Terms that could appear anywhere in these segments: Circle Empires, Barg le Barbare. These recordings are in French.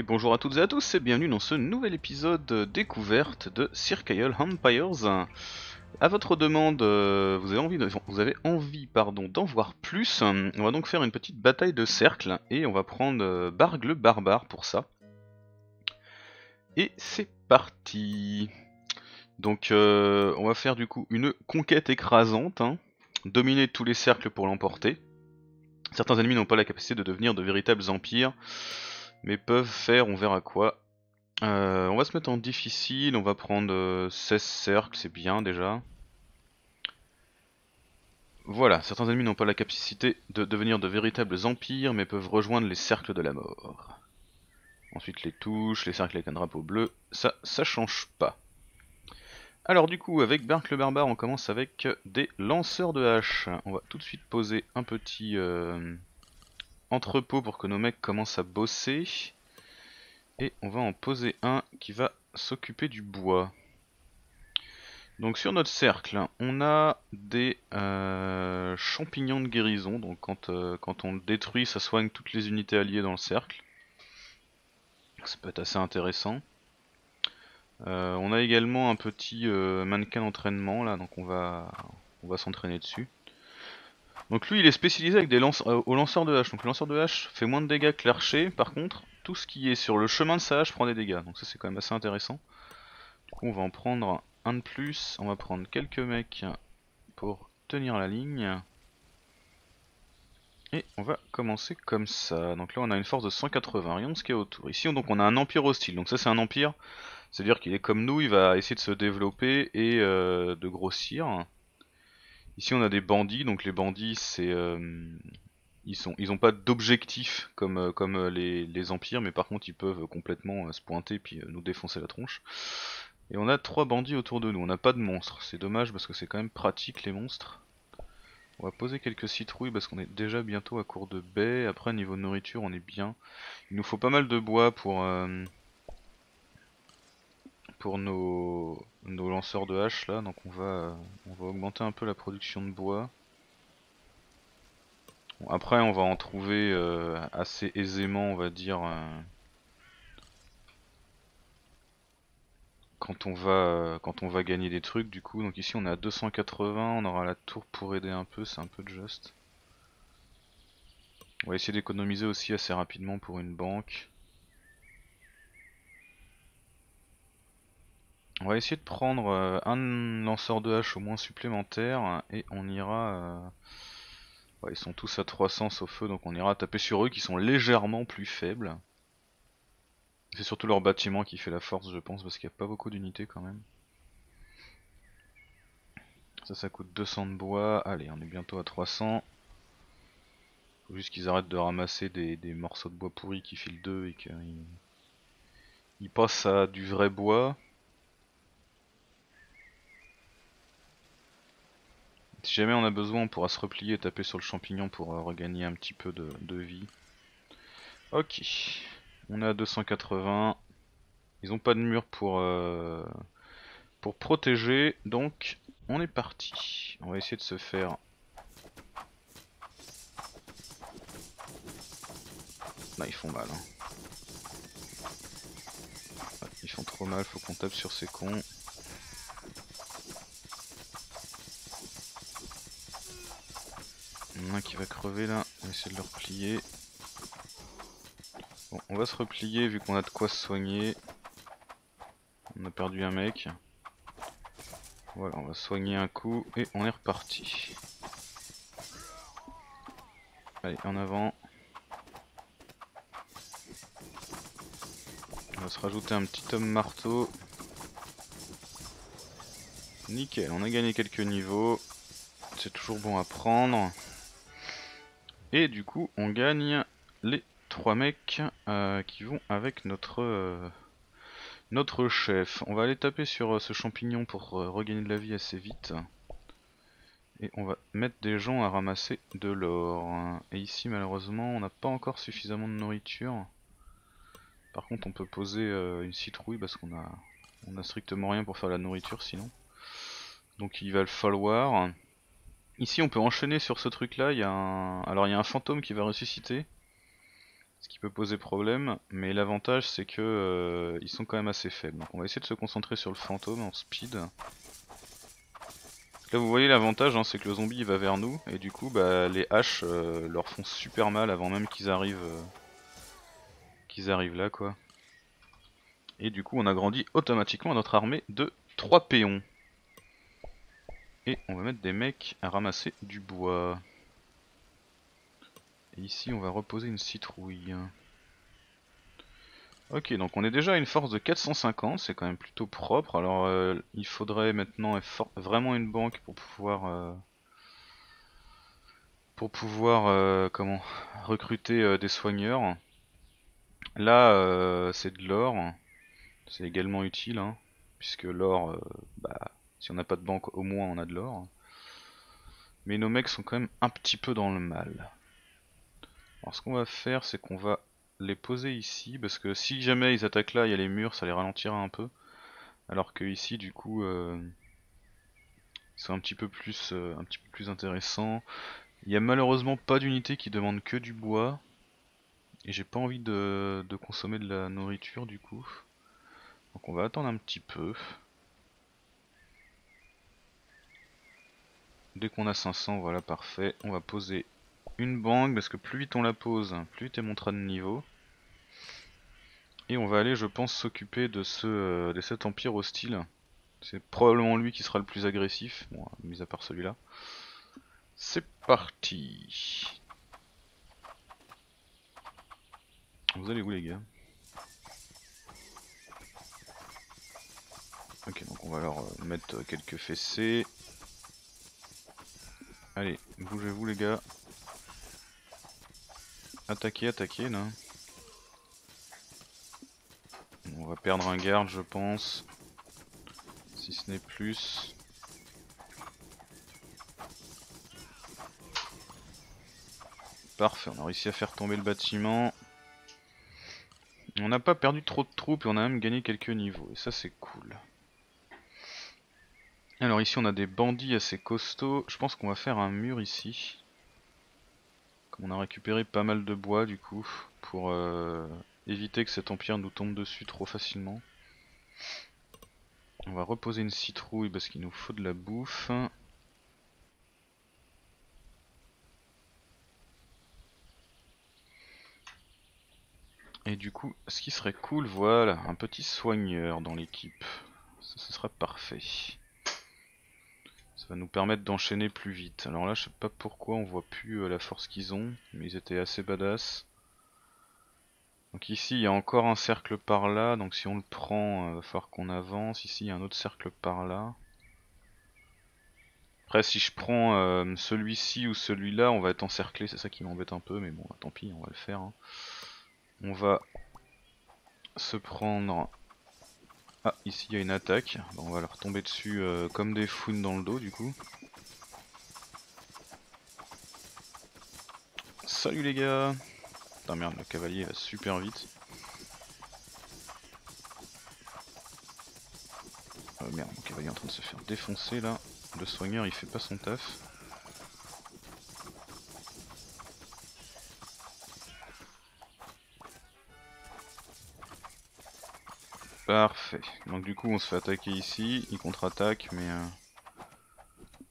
Et bonjour à toutes et à tous et bienvenue dans ce nouvel épisode découverte de Circle Empires. A votre demande, vous avez envie d'en voir plus. On va donc faire une petite bataille de cercle et on va prendre Barg le Barbare pour ça. Et c'est parti. Donc on va faire du coup une conquête écrasante, hein. Dominer tous les cercles pour l'emporter. Certains ennemis n'ont pas la capacité de devenir de véritables empires, mais peuvent faire, on verra quoi. On va se mettre en difficile, on va prendre 16 cercles, c'est bien déjà. Voilà, certains ennemis n'ont pas la capacité de devenir de véritables empires, mais peuvent rejoindre les cercles de la mort. Ensuite les touches, les cercles avec un drapeau bleu, ça change pas. Alors du coup, avec Barg le Barbare, on commence avec des lanceurs de haches. On va tout de suite poser un petit entrepôt pour que nos mecs commencent à bosser. Et on va en poser un qui va s'occuper du bois. Donc sur notre cercle, on a des champignons de guérison. Donc quand on le détruit, ça soigne toutes les unités alliées dans le cercle. Ça peut être assez intéressant. On a également un petit mannequin d'entraînement là, donc on va s'entraîner dessus. Donc lui il est spécialisé avec des au lanceur de hache, donc le lanceur de hache fait moins de dégâts que l'archer, par contre tout ce qui est sur le chemin de sa hache prend des dégâts, donc ça c'est quand même assez intéressant. Du coup on va en prendre un de plus, on va prendre quelques mecs pour tenir la ligne. Et on va commencer comme ça, donc là on a une force de 180, rien de ce qu'il y a autour. Ici donc on a un empire hostile, donc ça c'est un empire, c'est-à-dire qu'il est comme nous, il va essayer de se développer et de grossir. Ici on a des bandits, donc les bandits c'est ils ont pas d'objectif comme les empires, mais par contre ils peuvent complètement se pointer et puis nous défoncer la tronche. Et on a 3 bandits autour de nous, on n'a pas de monstres, c'est dommage parce que c'est quand même pratique les monstres. On va poser quelques citrouilles parce qu'on est déjà bientôt à court de baies. Après niveau nourriture on est bien. Il nous faut pas mal de bois pour nos lanceurs de hache là. Donc on va augmenter un peu la production de bois. Bon, après on va en trouver assez aisément, on va dire, quand on va gagner des trucs du coup. Donc ici on est à 280, on aura la tour pour aider un peu, c'est un peu juste. On va essayer d'économiser aussi assez rapidement pour une banque. On va essayer de prendre un lanceur de hache au moins supplémentaire et on ira... Ouais, ils sont tous à 300 au feu, donc on ira taper sur eux qui sont légèrement plus faibles. C'est surtout leur bâtiment qui fait la force je pense, parce qu'il n'y a pas beaucoup d'unités quand même. Ça coûte 200 de bois, allez on est bientôt à 300. Faut juste qu'ils arrêtent de ramasser des morceaux de bois pourris qui filent d'eux et qu'ils passent à du vrai bois. Si jamais on a besoin on pourra se replier et taper sur le champignon pour regagner un petit peu de vie. Ok. On est à 280, ils ont pas de mur pour protéger, donc on est parti. On va essayer de se faire là, ils font mal hein. Ouais, ils font trop mal, faut qu'on tape sur ces cons. Il y en a un qui va crever là, on va essayer de le replier. Bon, on va se replier vu qu'on a de quoi se soigner. On a perdu un mec. Voilà, on va soigner un coup et on est reparti. Allez, en avant. On va se rajouter un petit homme marteau. Nickel, on a gagné quelques niveaux. C'est toujours bon à prendre. Et du coup, on gagne les 3 mecs qui vont avec notre chef. On va aller taper sur ce champignon pour regagner de la vie assez vite. Et on va mettre des gens à ramasser de l'or. Et ici malheureusement on n'a pas encore suffisamment de nourriture. Par contre on peut poser une citrouille parce qu'on a strictement rien pour faire la nourriture sinon. Donc il va le falloir. Ici on peut enchaîner sur ce truc là. Alors il y a un fantôme qui va ressusciter. ce qui peut poser problème, mais l'avantage c'est que ils sont quand même assez faibles. Donc on va essayer de se concentrer sur le fantôme en speed. Là vous voyez l'avantage hein, c'est que le zombie il va vers nous et du coup bah, les haches leur font super mal avant même qu'ils arrivent là quoi. Et du coup on agrandit automatiquement notre armée de 3 péons. Et on va mettre des mecs à ramasser du bois. Et ici on va reposer une citrouille. Ok, donc on est déjà à une force de 450, c'est quand même plutôt propre. Alors il faudrait maintenant vraiment une banque pour pouvoir comment recruter des soigneurs. Là c'est de l'or, c'est également utile hein, puisque l'or, bah, si on n'a pas de banque au moins on a de l'or. Mais nos mecs sont quand même un petit peu dans le mal. Alors ce qu'on va faire c'est qu'on va les poser ici, parce que si jamais ils attaquent là, il y a les murs, ça les ralentira un peu. Alors que ici du coup ils sont un petit peu plus intéressants. Il n'y a malheureusement pas d'unité qui demande que du bois. Et j'ai pas envie de consommer de la nourriture du coup. Donc on va attendre un petit peu. Dès qu'on a 500, voilà parfait, on va poser une banque parce que plus vite on la pose, plus vite elle montera de niveau. Et on va aller je pense s'occuper de cet empire hostile. C'est probablement lui qui sera le plus agressif, bon, mis à part celui-là. C'est parti. Vous allez où les gars? Ok, donc on va leur mettre quelques fessées. Allez, bougez-vous les gars. Attaquez, attaquez là. On va perdre un garde je pense. Si ce n'est plus. Parfait, on a réussi à faire tomber le bâtiment. On n'a pas perdu trop de troupes et on a même gagné quelques niveaux. Et ça c'est cool. Alors ici on a des bandits assez costauds. Je pense qu'on va faire un mur ici. Comme on a récupéré pas mal de bois du coup. Pour éviter que cet empire nous tombe dessus trop facilement. On va reposer une citrouille parce qu'il nous faut de la bouffe. Et du coup, ce qui serait cool, voilà, un petit soigneur dans l'équipe. Ça, ce sera parfait. Ça va nous permettre d'enchaîner plus vite. Alors là, je sais pas pourquoi on voit plus la force qu'ils ont, mais ils étaient assez badass. Donc ici, il y a encore un cercle par là, donc si on le prend, il va falloir qu'on avance. Ici, il y a un autre cercle par là. Après, si je prends celui-ci ou celui-là, on va être encerclé, c'est ça qui m'embête un peu, mais bon, tant pis, on va le faire. Hein. On va se prendre... Ah, ici il y a une attaque. On va leur tomber dessus comme des fouines dans le dos du coup. Salut les gars. Putain merde, le cavalier va super vite. Merde, mon cavalier est en train de se faire défoncer là. Le soigneur il fait pas son taf. Parfait, donc du coup on se fait attaquer ici, ils contre-attaquent mais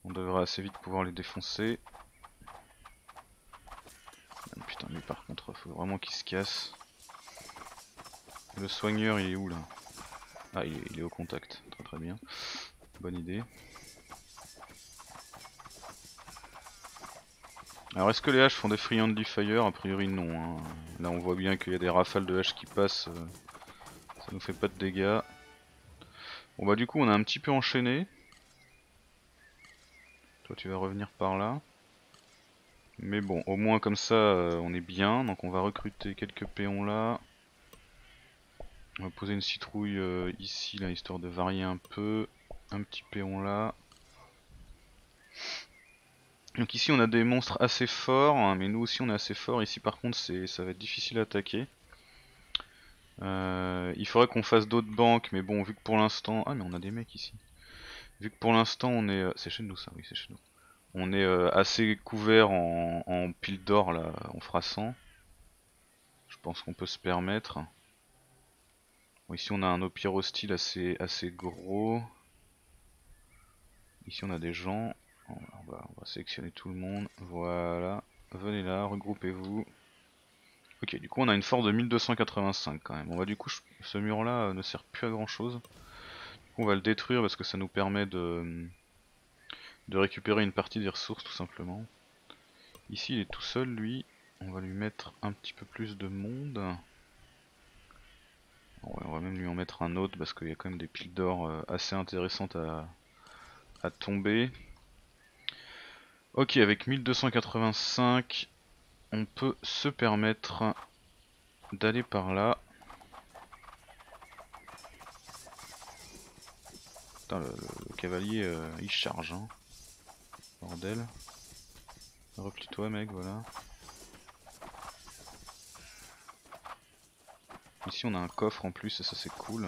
on devrait assez vite pouvoir les défoncer. Ah, putain lui par contre faut vraiment qu'il se casse. Le soigneur il est où là? Ah il est au contact, très très bien, bonne idée. Alors est-ce que les haches font des free handly fire? A priori non, hein. Là on voit bien qu'il y a des rafales de haches qui passent. Ça nous fait pas de dégâts. Bon bah du coup on a un petit peu enchaîné. Toi tu vas revenir par là. Mais bon au moins comme ça on est bien. Donc on va recruter quelques péons là. On va poser une citrouille ici là histoire de varier un peu. Un petit péon là. Donc ici on a des monstres assez forts hein, mais nous aussi on est assez forts. Ici par contre ça va être difficile à attaquer. Il faudrait qu'on fasse d'autres banques, mais bon, vu que pour l'instant... Ah mais on a des mecs ici. Vu que pour l'instant on est... C'est chez nous ça, oui c'est chez nous. On est assez couvert en piles d'or là, on fera 100. Je pense qu'on peut se permettre. Bon, ici on a un empire hostile assez gros. Ici on a des gens. On va sélectionner tout le monde. Voilà. Venez là, regroupez-vous. Ok, du coup on a une force de 1285 quand même. Bon bah du coup ce mur là ne sert plus à grand chose. Du coup on va le détruire parce que ça nous permet de récupérer une partie des ressources tout simplement. Ici il est tout seul lui. On va lui mettre un petit peu plus de monde. Ouais, on va même lui en mettre un autre parce qu'il y a quand même des piles d'or assez intéressantes à tomber. Ok, avec 1285 on peut se permettre d'aller par là. Putain, le cavalier il charge hein. Bordel. Replie-toi mec, voilà. Ici on a un coffre en plus et ça c'est cool.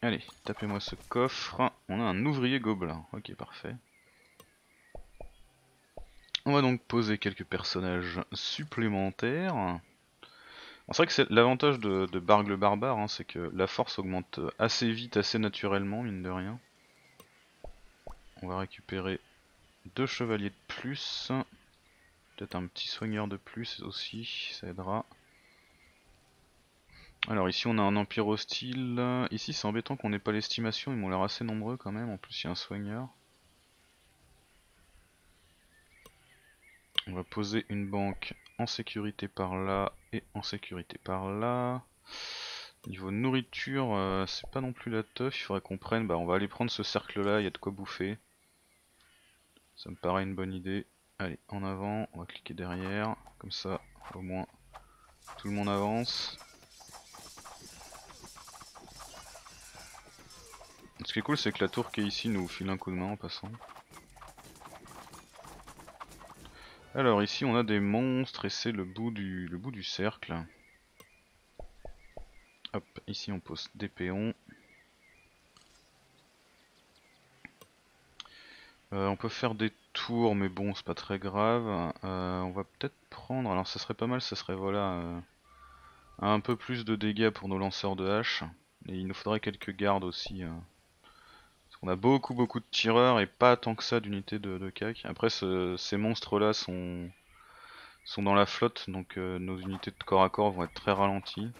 Allez, tapez-moi ce coffre. On a un ouvrier gobelin. Ok, parfait. On va donc poser quelques personnages supplémentaires. Bon, c'est vrai que c'est l'avantage de Barg le Barbare, hein, c'est que la force augmente assez vite, assez naturellement, mine de rien. On va récupérer 2 chevaliers de plus. Peut-être un petit soigneur de plus aussi, ça aidera. Alors ici on a un empire hostile, ici c'est embêtant qu'on n'ait pas l'estimation, ils m'ont l'air assez nombreux quand même, en plus il y a un soigneur. On va poser une banque en sécurité par là et en sécurité par là. Niveau nourriture, c'est pas non plus la teuf, il faudrait qu'on prenne, bah on va aller prendre ce cercle là, il y a de quoi bouffer. Ça me paraît une bonne idée. Allez, en avant, on va cliquer derrière, comme ça au moins tout le monde avance. Ce qui est cool, c'est que la tour qui est ici nous file un coup de main en passant. Alors ici on a des monstres et c'est le bout du cercle. Hop, ici on pose des péons. On peut faire des tours mais bon c'est pas très grave. On va peut-être prendre, alors ça serait pas mal, ça serait voilà un peu plus de dégâts pour nos lanceurs de hache. Et il nous faudrait quelques gardes aussi. On a beaucoup de tireurs et pas tant que ça d'unités de CAC. Après ces monstres là sont dans la flotte donc nos unités de corps à corps vont être très ralenties.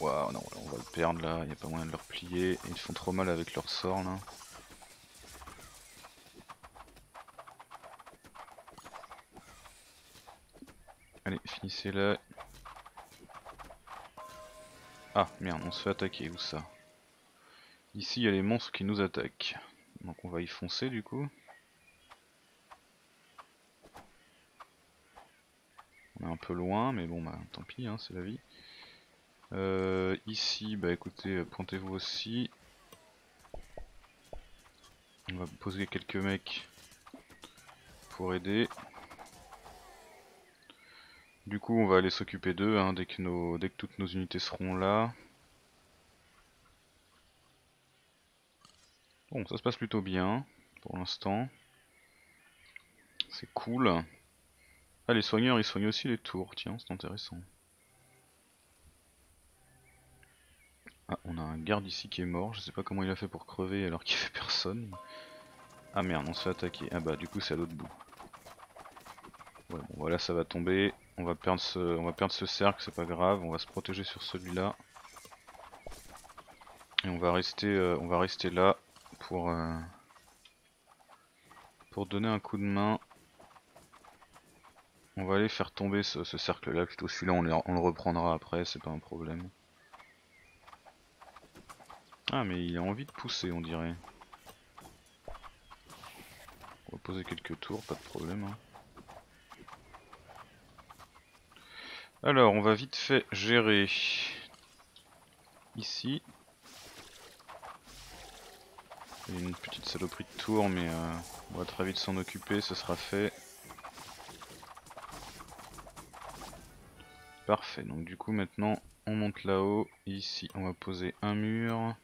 Waouh non, on va le perdre là, il n'y a pas moyen de le replier, ils font trop mal avec leur sort là. Allez finissez là. Ah merde on se fait attaquer, où ça? Ici il y a les monstres qui nous attaquent. Donc on va y foncer du coup. On est un peu loin mais bon bah tant pis hein, c'est la vie. Ici bah écoutez pointez-vous aussi. On va poser quelques mecs pour aider. Du coup on va aller s'occuper d'eux hein, dès que toutes nos unités seront là. Bon, ça se passe plutôt bien pour l'instant. C'est cool. Ah, les soigneurs, ils soignent aussi les tours. Tiens, c'est intéressant. Ah, on a un garde ici qui est mort. Je sais pas comment il a fait pour crever alors qu'il fait personne. Ah merde, on se fait attaquer. Ah bah, du coup, c'est à l'autre bout. Ouais, bon, voilà, ça va tomber. On va perdre ce cercle, c'est pas grave. On va se protéger sur celui-là. Et on va rester là. Pour donner un coup de main, on va aller faire tomber ce cercle là, plutôt celui-là on le reprendra après, c'est pas un problème. Ah mais il a envie de pousser on dirait. On va poser quelques tours, pas de problème. Hein. Alors on va vite fait gérer ici. Il y a une petite saloperie de tour mais on va très vite s'en occuper, ce sera fait. Parfait, donc du coup maintenant on monte là-haut, ici on va poser un mur.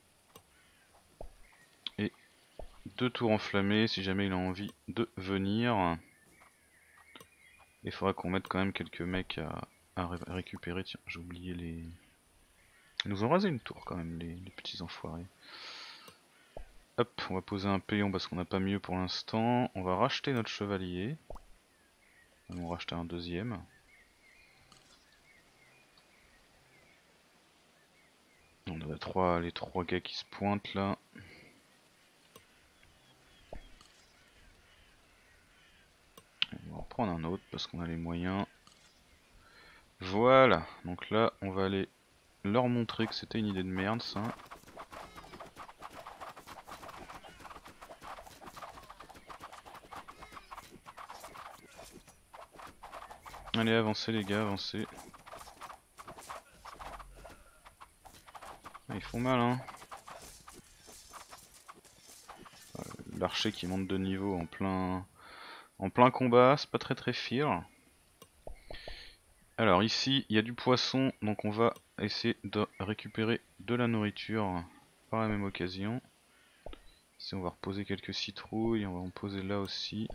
deux tours enflammées si jamais il a envie de venir. Il faudra qu'on mette quand même quelques mecs à récupérer. Tiens, j'ai oublié les... Ils nous ont rasé une tour quand même, les petits enfoirés. Hop, on va poser un péon parce qu'on n'a pas mieux pour l'instant. On va racheter notre chevalier. On va racheter un deuxième. On a les trois gars qui se pointent là. On va en prendre un autre parce qu'on a les moyens. Voilà, donc là on va aller leur montrer que c'était une idée de merde ça. Allez, avancez les gars, avancez. Ah, ils font mal hein. L'archer qui monte de niveau en plein combat, c'est pas très fier. Alors ici il y a du poisson, donc on va essayer de récupérer de la nourriture par la même occasion. Ici on va reposer quelques citrouilles, on va en poser là aussi.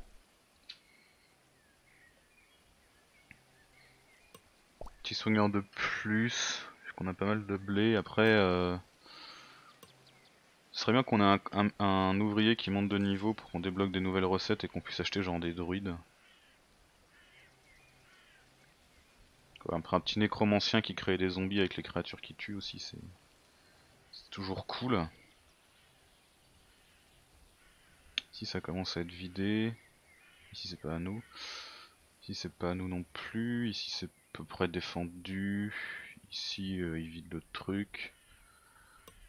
Petit soigneur de plus, puisqu'on a pas mal de blé. Après ce serait bien qu'on ait un ouvrier qui monte de niveau pour qu'on débloque des nouvelles recettes et qu'on puisse acheter genre des druides. Après un petit nécromancien qui crée des zombies avec les créatures qui tuent aussi, c'est toujours cool. Ici ça commence à être vidé. Ici c'est pas à nous. Ici c'est pas à nous non plus. Ici c'est à peu près défendu. Ici il vide le truc.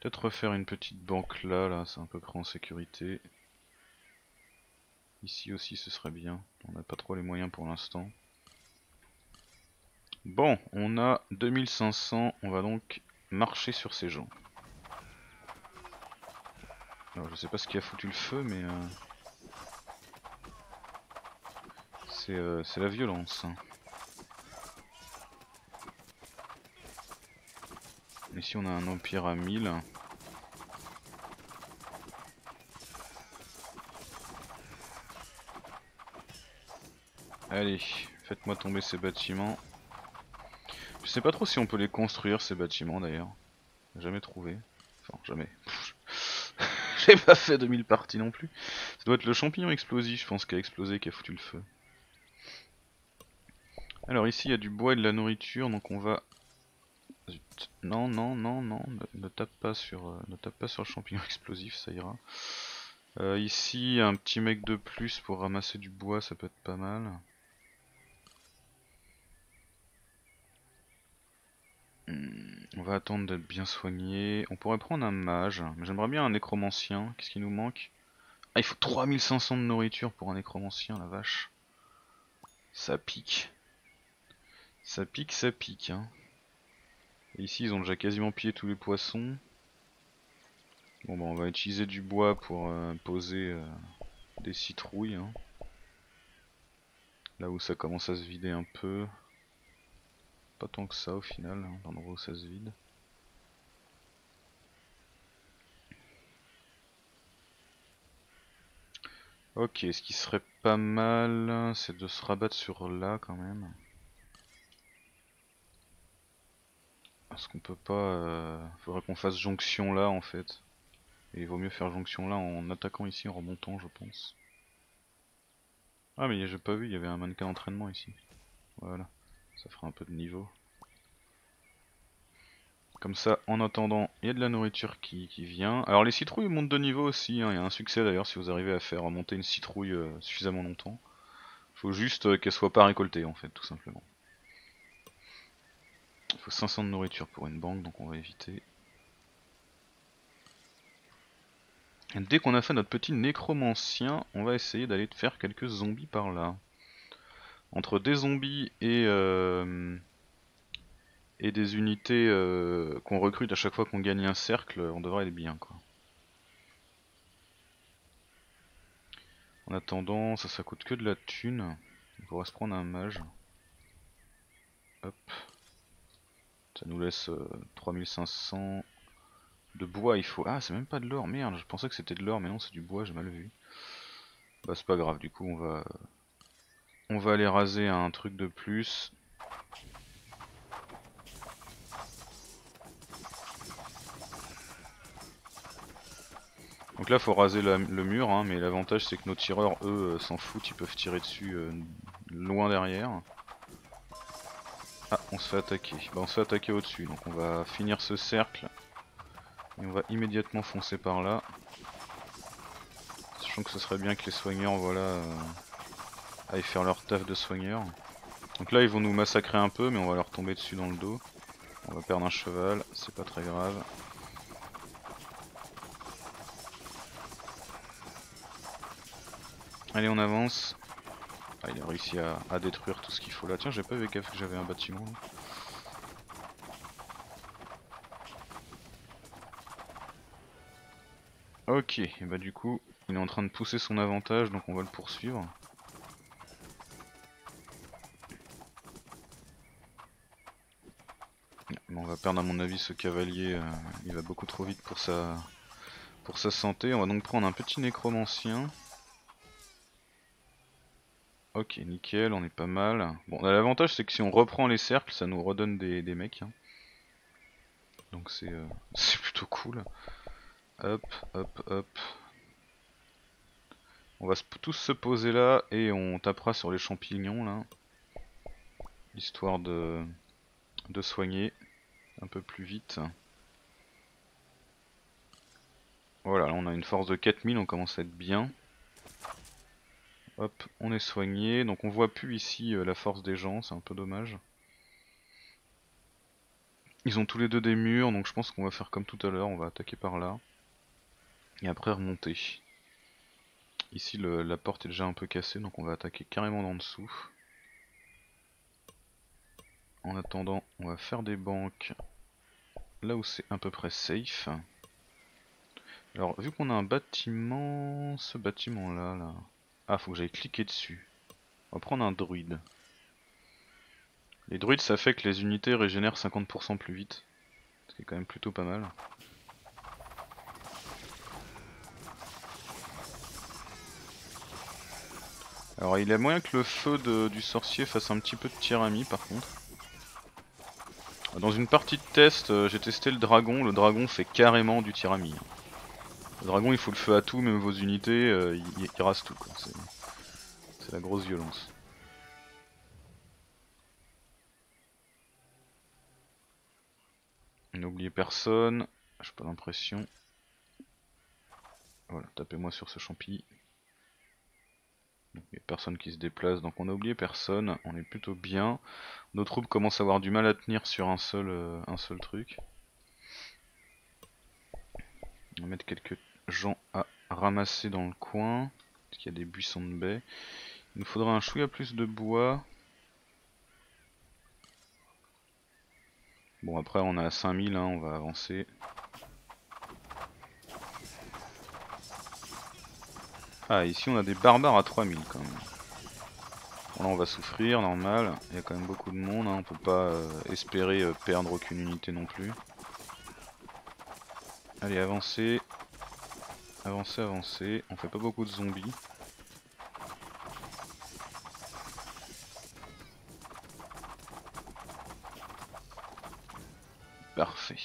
Peut-être refaire une petite banque là, c'est à peu près en sécurité. Ici aussi ce serait bien. On n'a pas trop les moyens pour l'instant. Bon, on a 2500, on va donc marcher sur ces gens. Alors je sais pas ce qui a foutu le feu, mais c'est la violence. Ici on a un empire à 1000. Allez, faites-moi tomber ces bâtiments. Je sais pas trop si on peut les construire ces bâtiments d'ailleurs. Jamais trouvé. Enfin jamais. J'ai pas fait 2000 parties non plus. Ça doit être le champignon explosif je pense qui a explosé, qui a foutu le feu. Alors ici il y a du bois et de la nourriture donc on va... Zut. Non non non non, ne tape pas sur, ne tape pas sur le champignon explosif, ça ira. Ici un petit mec de plus pour ramasser du bois, ça peut être pas mal. On va attendre d'être bien soigné. On pourrait prendre un mage, mais j'aimerais bien un nécromancien. Qu'est-ce qui nous manque? Ah, il faut 3500 de nourriture pour un nécromancien, la vache. Ça pique. Ça pique, ça pique. Hein. Et ici, ils ont déjà quasiment pillé tous les poissons. Bon, bah, on va utiliser du bois pour poser des citrouilles. Hein. Là où ça commence à se vider un peu. Pas tant que ça au final, hein, dans l'endroit où ça se vide. Ok, ce qui serait pas mal, c'est de se rabattre sur là quand même. Parce qu'on peut pas... faudrait qu'on fasse jonction là en fait. Et il vaut mieux faire jonction là en attaquant ici, en remontant je pense. Ah mais j'ai pas vu, il y avait un mannequin d'entraînement ici. Voilà. Ça fera un peu de niveau. Comme ça, en attendant, il y a de la nourriture qui vient. Alors les citrouilles montent de niveau aussi, hein. Il y a un succès d'ailleurs si vous arrivez à faire monter une citrouille suffisamment longtemps. Faut juste qu'elle soit pas récoltée en fait, tout simplement. Il faut 500 de nourriture pour une banque, donc on va éviter. Et dès qu'on a fait notre petit nécromancien, on va essayer d'aller faire quelques zombies par là. Entre des zombies et des unités qu'on recrute à chaque fois qu'on gagne un cercle, on devrait aller bien quoi. En attendant, ça coûte que de la thune. On va se prendre un mage. Hop. Ça nous laisse 3500. De bois il faut... Ah c'est même pas de l'or, merde, je pensais que c'était de l'or mais non c'est du bois, j'ai mal vu. Bah c'est pas grave, du coup on va aller raser un truc de plus. Donc là faut raser le mur hein, mais l'avantage c'est que nos tireurs eux s'en foutent, ils peuvent tirer dessus loin derrière. Ah on se fait attaquer, bah on se fait attaquer au dessus, donc on va finir ce cercle et on va immédiatement foncer par là, sachant que ce serait bien que les soigneurs voilà aillent faire leur taf de soigneurs. Donc là ils vont nous massacrer un peu mais on va leur tomber dessus dans le dos, on va perdre un cheval, c'est pas très grave. Allez on avance. Ah, il a réussi à détruire tout ce qu'il faut là. Tiens j'ai pas eu gaffe que j'avais un bâtiment là. Ok, et bah du coup il est en train de pousser son avantage donc on va le poursuivre. On va perdre à mon avis ce cavalier, il va beaucoup trop vite pour sa santé. On va donc prendre un petit nécromancien. Ok nickel, on est pas mal. Bon l'avantage c'est que si on reprend les cercles ça nous redonne des mecs hein. Donc c'est plutôt cool. Hop hop hop. On va tous se poser là et on tapera sur les champignons là, histoire de soigner un peu plus vite. Voilà là on a une force de 4000, on commence à être bien. Hop, on est soigné, donc on voit plus ici la force des gens, c'est un peu dommage. Ils ont tous les deux des murs, donc je pense qu'on va faire comme tout à l'heure, on va attaquer par là. Et après remonter. Ici la porte est déjà un peu cassée, donc on va attaquer carrément d'en dessous. En attendant, on va faire des banques là où c'est à peu près safe. Alors vu qu'on a un bâtiment, ce bâtiment là... Ah faut que j'aille cliquer dessus. On va prendre un druide. Les druides ça fait que les unités régénèrent 50% plus vite. Ce qui est quand même plutôt pas mal. Alors il y a moyen que le feu du sorcier fasse un petit peu de tirami par contre. Dans une partie de test j'ai testé le dragon fait carrément du tirami. Le dragon il faut le feu à tout, même vos unités, il rase tout quoi, c'est la grosse violence. N'oubliez personne, j'ai pas l'impression. Voilà, tapez-moi sur ce champi. Il n'y a personne qui se déplace, donc on a oublié personne, on est plutôt bien. Nos troupes commencent à avoir du mal à tenir sur un seul truc. On va mettre quelques gens à ramasser dans le coin, parce qu'il y a des buissons de baies. Il nous faudra un chouïa plus de bois. Bon après on a 5000, hein, on va avancer. Ah ici on a des barbares à 3000 quand même. Bon, là on va souffrir, normal, il y a quand même beaucoup de monde, hein. On peut pas espérer perdre aucune unité non plus. Allez avancez, avancez, avancez, on fait pas beaucoup de zombies. Parfait.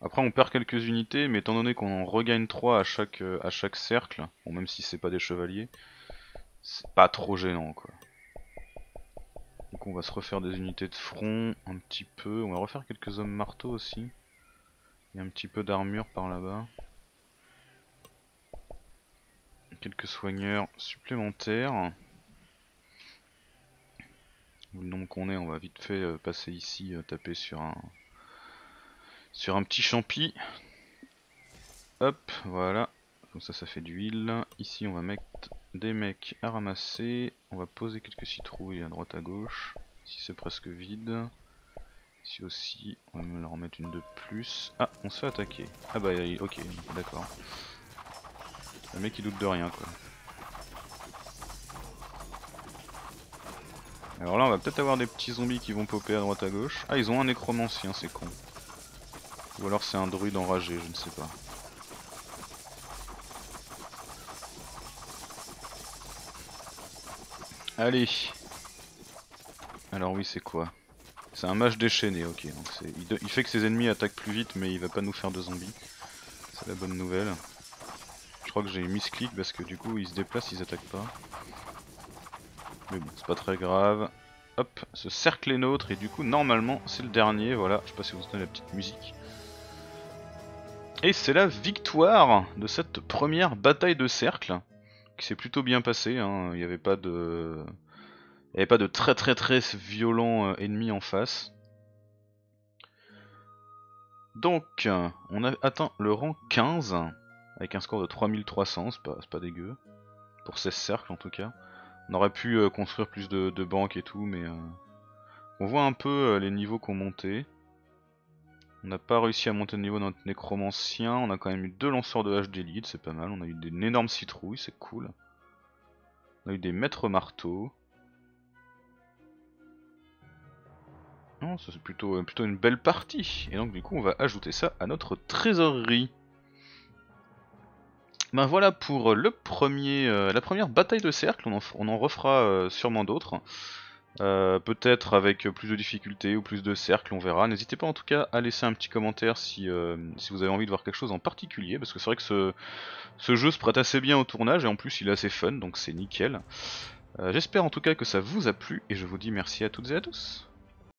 Après on perd quelques unités, mais étant donné qu'on en regagne 3 à chaque cercle, bon même si c'est pas des chevaliers, c'est pas trop gênant quoi. Donc on va se refaire des unités de front un petit peu, on va refaire quelques hommes marteaux aussi. Il y a un petit peu d'armure par là-bas. Quelques soigneurs supplémentaires. Vu le nombre qu'on est, on va vite fait passer ici, taper sur un petit champi. Hop, voilà. Comme ça, ça fait de l'huile. Ici, on va mettre des mecs à ramasser. On va poser quelques citrouilles à droite à gauche. Ici, c'est presque vide. Ici aussi, on va me leur remettre une de plus. Ah, on se fait attaquer. Ah bah ok, d'accord. Le mec il doute de rien quoi. Alors là on va peut-être avoir des petits zombies qui vont popper à droite à gauche. Ah ils ont un nécromancien, c'est con. Ou alors c'est un druide enragé, je ne sais pas. Allez. Alors oui, c'est quoi? C'est un mage déchaîné, ok. Donc il fait que ses ennemis attaquent plus vite, mais il va pas nous faire de zombies. C'est la bonne nouvelle. Je crois que j'ai misclic parce que du coup ils se déplacent, ils attaquent pas. Mais bon, c'est pas très grave. Hop, ce cercle est nôtre et du coup normalement c'est le dernier, voilà. Je sais pas si vous entendez la petite musique. Et c'est la victoire de cette première bataille de cercle, qui s'est plutôt bien passée, hein. Il n'y avait pas de... Il n'y avait pas de très violents ennemis en face. Donc, on a atteint le rang 15, avec un score de 3300, c'est pas dégueu. Pour 16 cercles en tout cas. On aurait pu construire plus de banques et tout, mais... on voit un peu les niveaux qu'on montait. On n'a pas réussi à monter le niveau de notre nécromancien, on a quand même eu 2 lanceurs de hache d'élite, c'est pas mal. On a eu une énorme citrouille, c'est cool. On a eu des maîtres marteaux. Non, c'est plutôt une belle partie. Et donc du coup on va ajouter ça à notre trésorerie. Ben voilà pour le premier, la première bataille de cercle. On en refera sûrement d'autres. Peut-être avec plus de difficultés ou plus de cercles, on verra. N'hésitez pas en tout cas à laisser un petit commentaire si vous avez envie de voir quelque chose en particulier, parce que c'est vrai que ce jeu se prête assez bien au tournage, et en plus il est assez fun, donc c'est nickel. J'espère en tout cas que ça vous a plu, et je vous dis merci à toutes et à tous.